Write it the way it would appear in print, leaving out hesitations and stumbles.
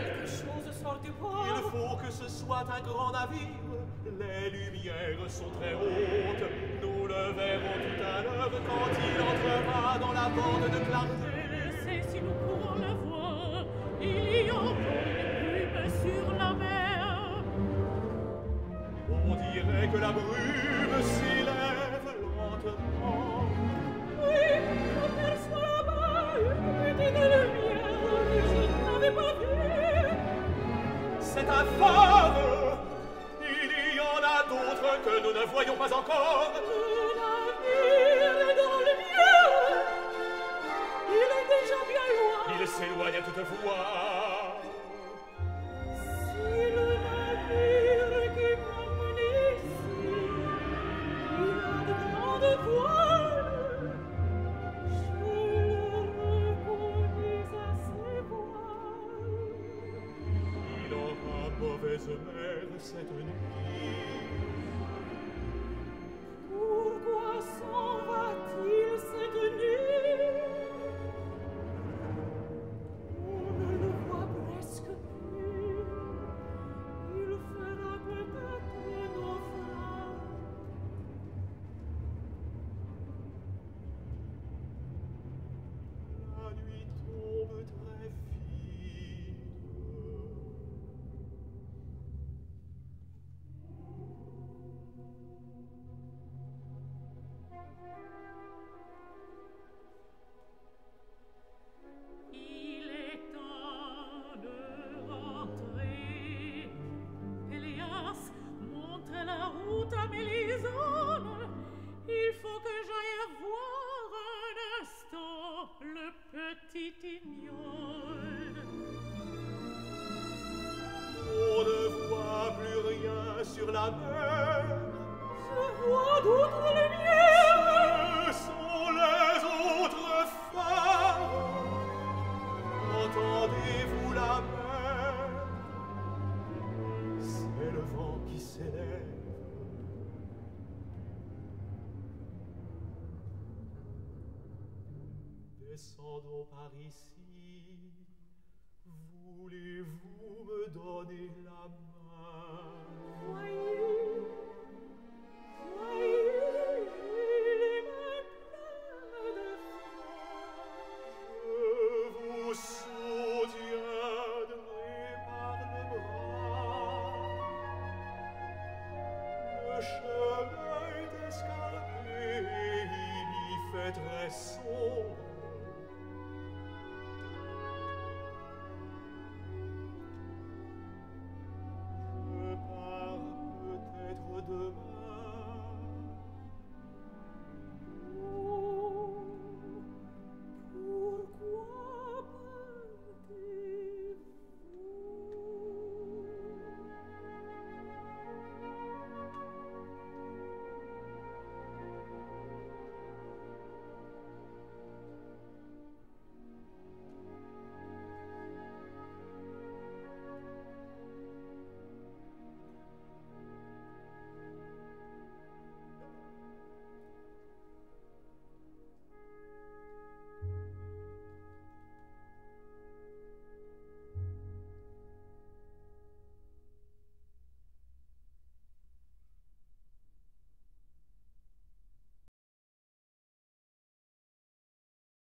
Quelque chose sort du port. Il faut que ce soit un grand navire. Les lumières sont très hautes. Nous le verrons tout à l'heure quand il entrera dans la bande de clarté. C'est si nous pourrons le voir. Il y a encore des plumes sur la mer. On dirait que la brume s'élève lentement. Oui, on perçoit là-bas une petite lumière que je n'avais pas vue. C'est infâme. Que nous ne voyons pas encore. Le navire est dans le mieux. Il est déjà bien loin. Il s'éloigne à toute voix. Si le navire qui m'emmène ici, il a de grandes voiles, je le reconnais à ses voiles. Il aura mauvaise mer cette nuit. Descendons par ici, voulez-vous me donner la main? Voyez les mains pleines de feu. Je vous soutiendrai par mes bras. Le chemin est escarpé, il y fait très sombre.